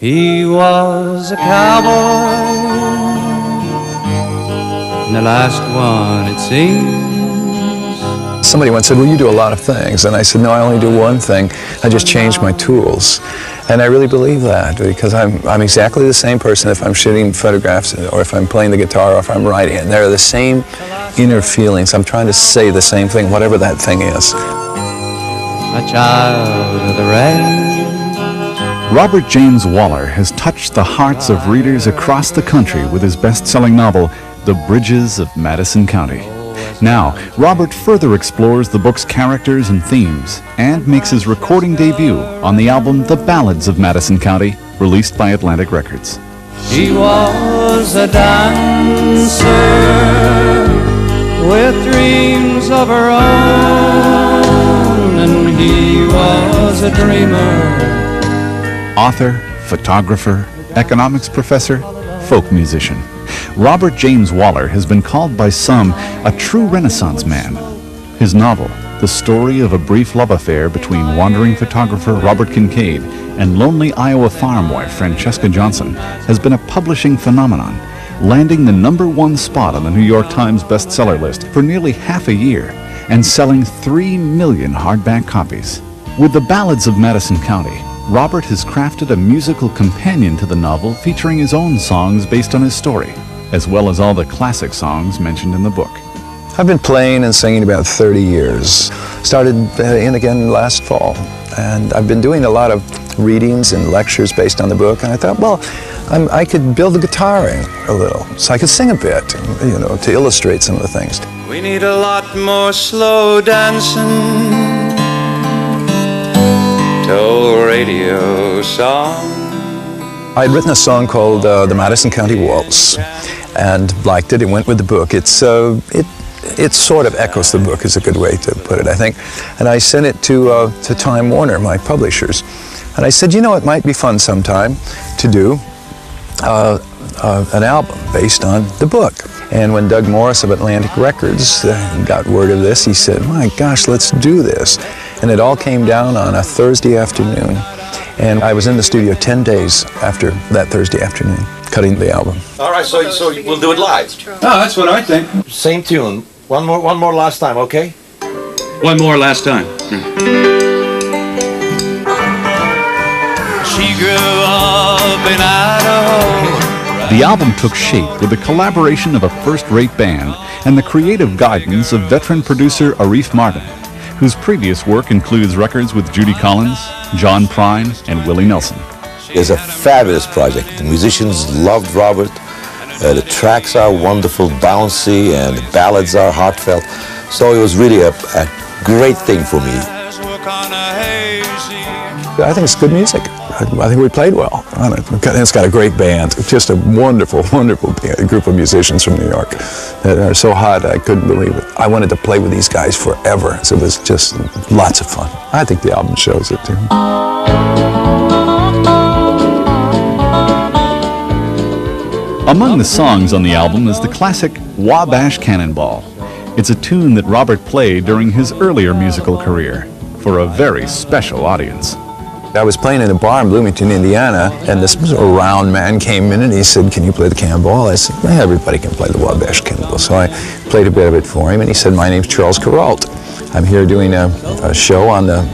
He was a cowboy, and the last one, it seems. Somebody once said, well, you do a lot of things. And I said, no, I only do one thing. I just change my tools. And I really believe that, because I'm exactly the same person if I'm shooting photographs, or if I'm playing the guitar, or if I'm writing. And they're the same inner feelings. I'm trying to say the same thing, whatever that thing is. A child of the rain. Robert James Waller has touched the hearts of readers across the country with his best-selling novel, The Bridges of Madison County. Now, Robert further explores the book's characters and themes and makes his recording debut on the album The Ballads of Madison County, released by Atlantic Records. She was a dancer with dreams of her own, and he was a dreamer. Author, photographer, economics professor, folk musician. Robert James Waller has been called by some a true Renaissance man. His novel, the story of a brief love affair between wandering photographer Robert Kincaid and lonely Iowa farm wife Francesca Johnson, has been a publishing phenomenon, landing the #1 spot on the New York Times bestseller list for nearly half a year and selling 3 million hardback copies. With The Ballads of Madison County, Robert has crafted a musical companion to the novel featuring his own songs based on his story, as well as all the classic songs mentioned in the book. I've been playing and singing about 30 years. Started in again last fall, and I've been doing a lot of readings and lectures based on the book, and I thought, well, I could build the guitaring a little, so I could sing a bit, you know, to illustrate some of the things. We need a lot more slow dancing, radio song. I had written a song called The Madison County Waltz and liked it. It went with the book. It sort of echoes the book, is a good way to put it, I think. And I sent it to Time Warner, my publishers. And I said, you know, it might be fun sometime to do an album based on the book. And when Doug Morris of Atlantic Records got word of this, he said, my gosh, let's do this. And it all came down on a Thursday afternoon. And I was in the studio 10 days after that Thursday afternoon, cutting the album. All right, so we'll do it live. Oh, that's what I think. Same tune. One more last time, okay? One more last time. She grew up in Idaho. The album took shape with the collaboration of a first-rate band and the creative guidance of veteran producer Arif Martin, whose previous work includes records with Judy Collins, John Prine, and Willie Nelson. It's a fabulous project. The musicians loved Robert. The tracks are wonderful, bouncy, and the ballads are heartfelt. So it was really a great thing for me. I think it's good music. I think we played well on it. It's got a great band, just a wonderful, wonderful group of musicians from New York that are so hot I couldn't believe it. I wanted to play with these guys forever, so it was just lots of fun. I think the album shows it too. Among the songs on the album is the classic Wabash Cannonball. It's a tune that Robert played during his earlier musical career for a very special audience. I was playing in a bar in Bloomington, Indiana, and this round man came in and he said, can you play the cannonball? I said, well, everybody can play the Wabash Cannonball. So I played a bit of it for him, and he said, my name's Charles Kuralt. I'm here doing a show on the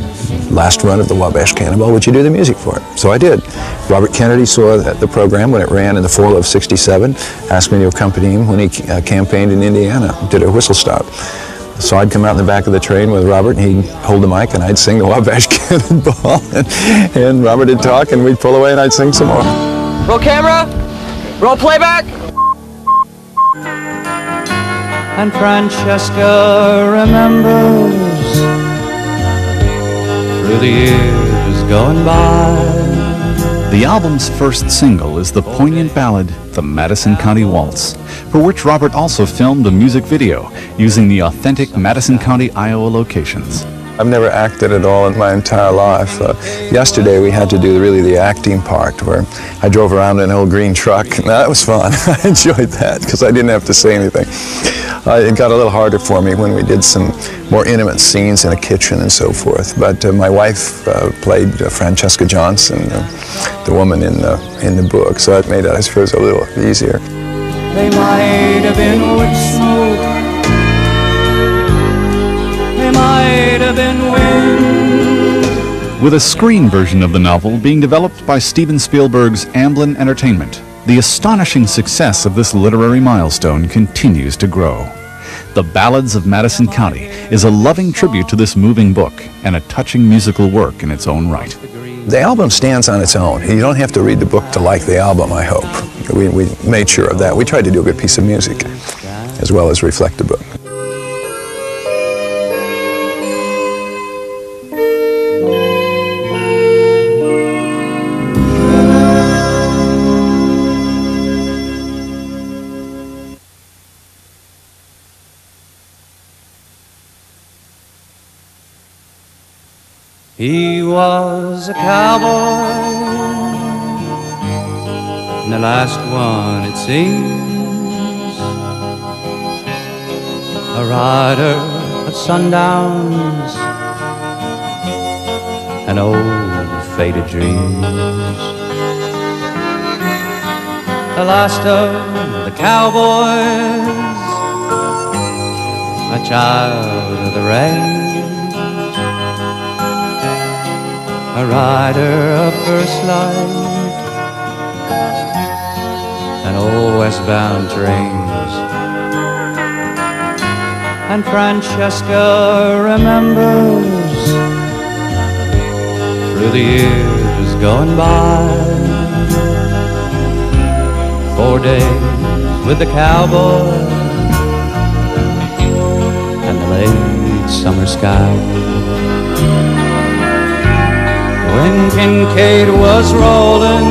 last run of the Wabash Cannonball. Would you do the music for it? So I did. Robert Kennedy saw the program when it ran in the fall of '67, asked me to accompany him when he campaigned in Indiana, did a whistle stop. So I'd come out in the back of the train with Robert, and he'd hold the mic, and I'd sing the Wabash Cannonball, and Robert would talk, and we'd pull away, and I'd sing some more. Roll camera, roll playback. And Francesca remembers through the years going by. The album's first single is the poignant ballad, The Madison County Waltz, for which Robert also filmed a music video using the authentic Madison County, Iowa locations. I've never acted at all in my entire life. Yesterday we had to do really the acting part where I drove around in an old green truck. Now, that was fun. I enjoyed that because I didn't have to say anything. It got a little harder for me when we did some more intimate scenes in a kitchen and so forth. But my wife played Francesca Johnson, the woman in the book, so that made it, I suppose, a little easier. They might have been with smoke. With a screen version of the novel being developed by Steven Spielberg's Amblin Entertainment, the astonishing success of this literary milestone continues to grow. The Ballads of Madison County is a loving tribute to this moving book and a touching musical work in its own right. The album stands on its own. You don't have to read the book to like the album, I hope. We made sure of that. We tried to do a good piece of music as well as reflect the book. He was a cowboy, and the last one, it seems, a rider of sundowns and old faded dreams. The last of the cowboys, a child of the rain, a rider of first light, and old westbound trains. And Francesca remembers through the years gone by, 4 days with the cowboy and the late summer sky. When Kincaid was rolling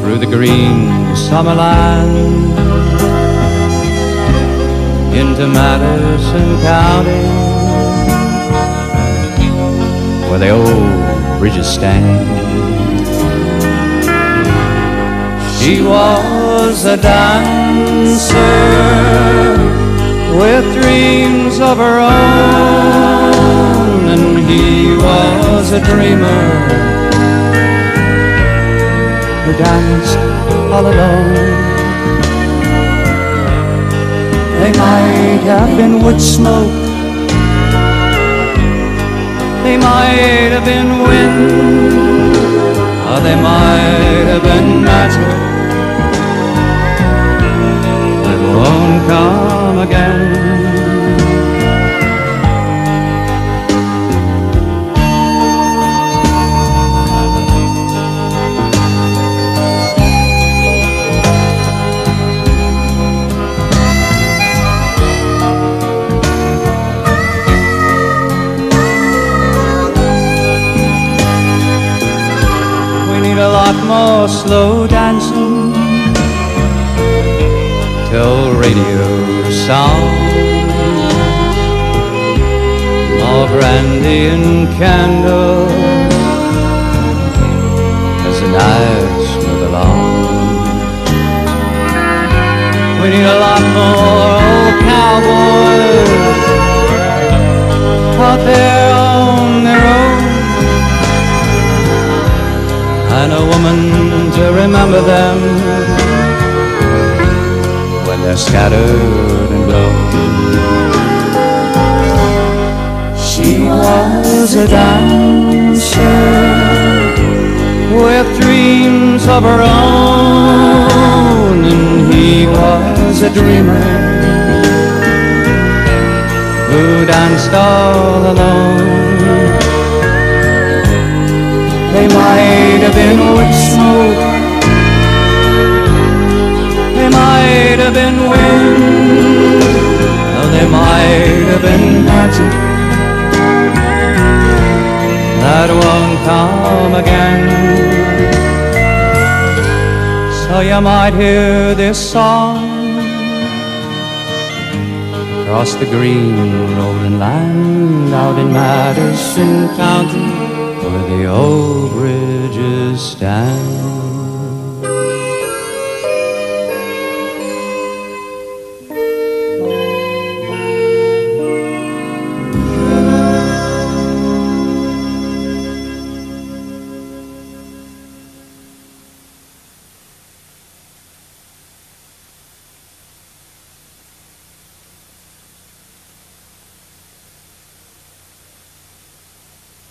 through the green summer land into Madison County, where the old bridges stand. She was a dancer with dreams of her own, and he was a dreamer who danced all alone. They might have been wood smoke, they might have been wind, or they might have been magic that won't come again. More slow dancing till radio sound, more brandy and candles as the nights move along. We need a lot more old cowboys out there on their own, and a woman to remember them when they're scattered and blown. She was a dancer with dreams of her own, and he was a dreamer who danced all alone. They might have been wood smoke, they might have been wind, or they might have been magic that won't come again. So you might hear this song across the green rolling land out in Madison County, where the old bridges stand.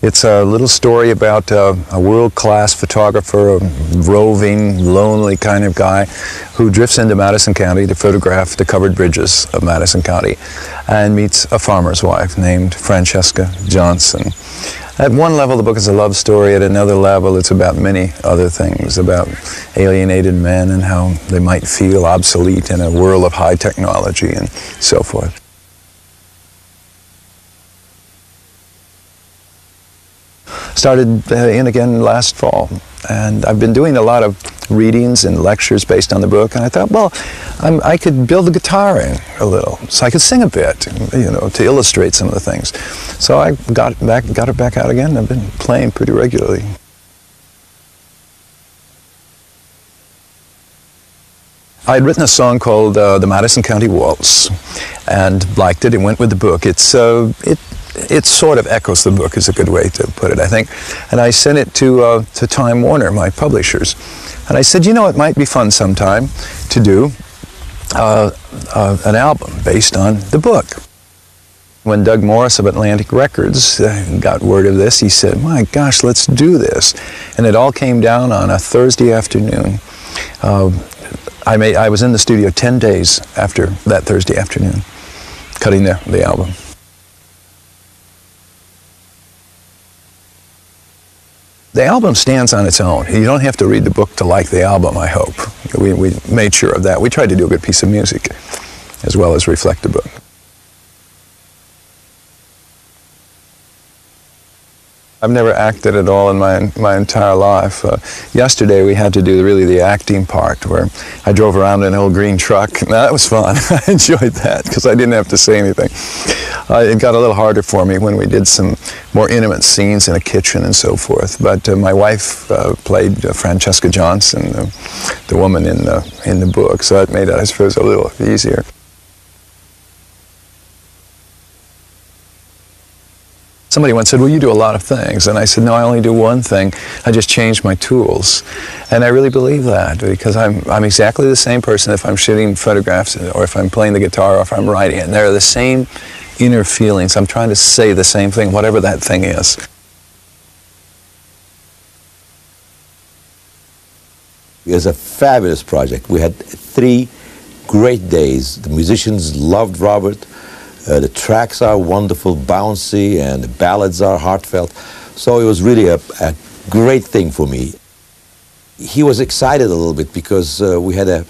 It's a little story about a world-class photographer, a roving, lonely kind of guy who drifts into Madison County to photograph the covered bridges of Madison County and meets a farmer's wife named Francesca Johnson. At one level, the book is a love story. At another level, it's about many other things, about alienated men and how they might feel obsolete in a world of high technology and so forth. Started in again last fall, and I've been doing a lot of readings and lectures based on the book, and I thought, well, I could build the guitar in a little, so I could sing a bit, you know, to illustrate some of the things. So I got it back out again, and I've been playing pretty regularly. I had written a song called The Madison County Waltz, and liked it. It went with the book. It sort of echoes the book, is a good way to put it, I think. And I sent it to Time Warner, my publishers. And I said, you know, it might be fun sometime to do an album based on the book. When Doug Morris of Atlantic Records got word of this, he said, my gosh, let's do this. And it all came down on a Thursday afternoon. I was in the studio 10 days after that Thursday afternoon, cutting the album. The album stands on its own. You don't have to read the book to like the album, I hope. We made sure of that. We tried to do a good piece of music as well as reflect the book. I've never acted at all in my entire life. Yesterday we had to do really the acting part where I drove around in an old green truck. Now, that was fun. I enjoyed that because I didn't have to say anything. It got a little harder for me when we did some more intimate scenes in a kitchen and so forth. But my wife played Francesca Johnson, the woman in the book, so that made it, I suppose, a little easier. Somebody once said, well, you do a lot of things. And I said, no, I only do one thing. I just change my tools. And I really believe that, because I'm exactly the same person if I'm shooting photographs or if I'm playing the guitar or if I'm writing it. And they're the same inner feelings. I'm trying to say the same thing, whatever that thing is. It was a fabulous project. We had 3 great days. The musicians loved Robert. The tracks are wonderful, bouncy, and the ballads are heartfelt. So it was really a great thing for me. He was excited a little bit because we had a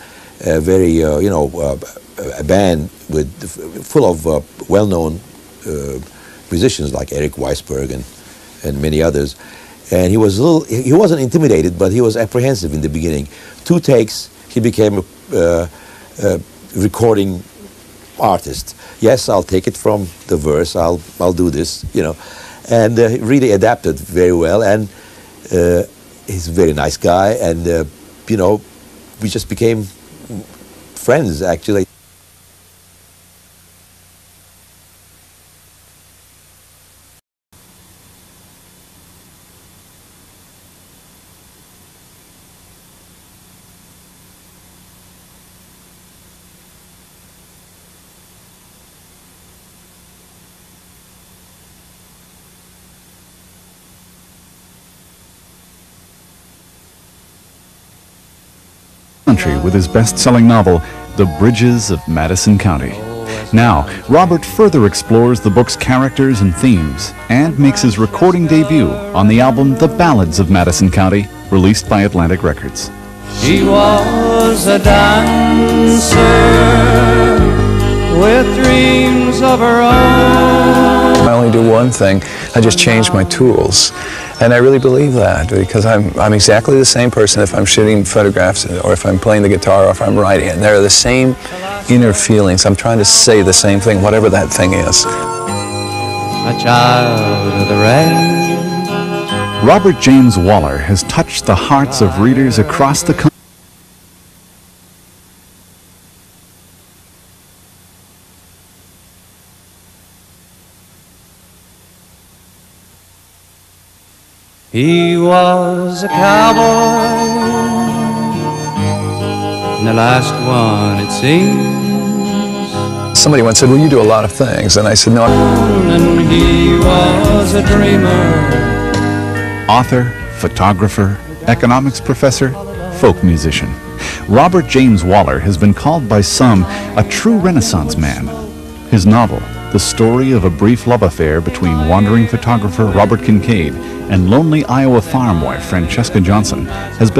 very, a band full of well-known musicians like Eric Weisberg and many others. And he was he wasn't intimidated, but he was apprehensive in the beginning. 2 takes, he became a recording artist. Yes, I'll take it from the verse, I'll do this, you know. And he really adapted very well, and he's a very nice guy, and you know, we just became friends, actually. With his best-selling novel, The Bridges of Madison County. Now, Robert further explores the book's characters and themes and makes his recording debut on the album The Ballads of Madison County, released by Atlantic Records. She was a dancer with dreams of her own. I only do one thing. I just change my tools. And I really believe that, because I'm exactly the same person if I'm shooting photographs or if I'm playing the guitar or if I'm writing it. They're the same inner feelings. I'm trying to say the same thing, whatever that thing is. A child of the rain. Robert James Waller has touched the hearts of readers across the country. He was a cowboy, and the last one, it seems. Somebody once said, well, you do a lot of things, and I said, no. And he was a dreamer. Author, photographer, economics professor, folk musician. Robert James Waller has been called by some a true Renaissance man. His novel, the story of a brief love affair between wandering photographer Robert Kincaid and lonely Iowa farm boy Francesca Johnson, has been a